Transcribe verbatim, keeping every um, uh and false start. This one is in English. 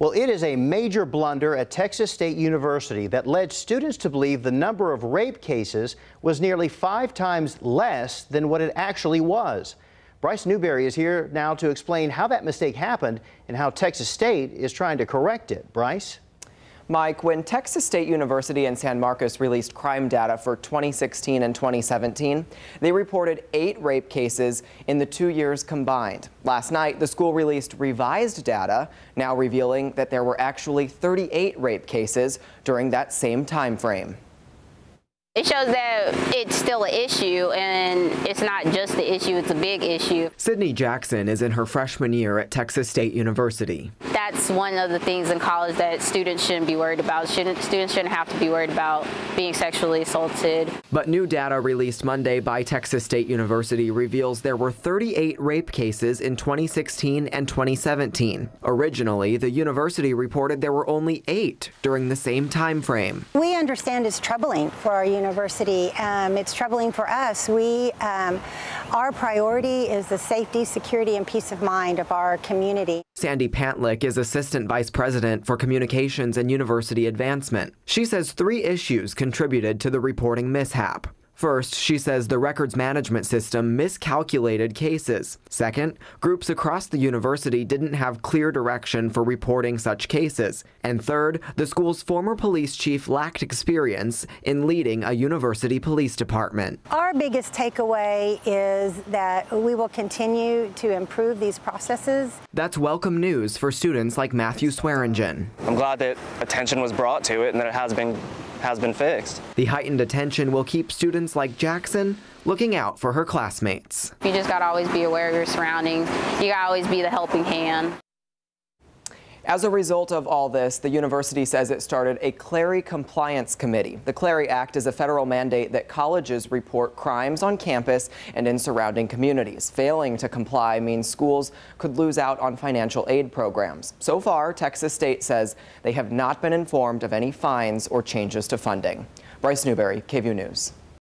Well, it is a major blunder at Texas State University that led students to believe the number of rape cases was nearly five times less than what it actually was. Bryce Newberry is here now to explain how that mistake happened and how Texas State is trying to correct it. Bryce? Mike, when Texas State University in San Marcos released crime data for twenty sixteen and twenty seventeen, they reported eight rape cases in the two years combined. Last night, the school released revised data, now revealing that there were actually thirty-eight rape cases during that same time frame. It shows that it's still an issue, and it's not just the issue, it's a big issue. Sydney Jackson is in her freshman year at Texas State University. That's one of the things in college that students shouldn't be worried about. Shouldn't, students shouldn't have to be worried about being sexually assaulted. But new data released Monday by Texas State University reveals there were thirty-eight rape cases in twenty sixteen and twenty seventeen. Originally, the university reported there were only eight during the same time frame. We understand it's troubling for our university. University. Um, it's troubling for us. We, um, our priority is the safety, security, and peace of mind of our community. Sandy Pantlick is Assistant Vice President for Communications and University Advancement. She says three issues contributed to the reporting mishap. First, she says the records management system miscalculated cases. Second, groups across the university didn't have clear direction for reporting such cases. And third, the school's former police chief lacked experience in leading a university police department. Our biggest takeaway is that we will continue to improve these processes. That's welcome news for students like Matthew Swearingen. I'm glad that attention was brought to it and that it has been has been fixed. The heightened attention will keep students like Jackson looking out for her classmates. You just gotta always be aware of your surroundings. You gotta always be the helping hand. As a result of all this, the university says it started a Clery Compliance Committee. The Clery Act is a federal mandate that colleges report crimes on campus and in surrounding communities. Failing to comply means schools could lose out on financial aid programs. So far, Texas State says they have not been informed of any fines or changes to funding. Bryce Newberry, K V U News.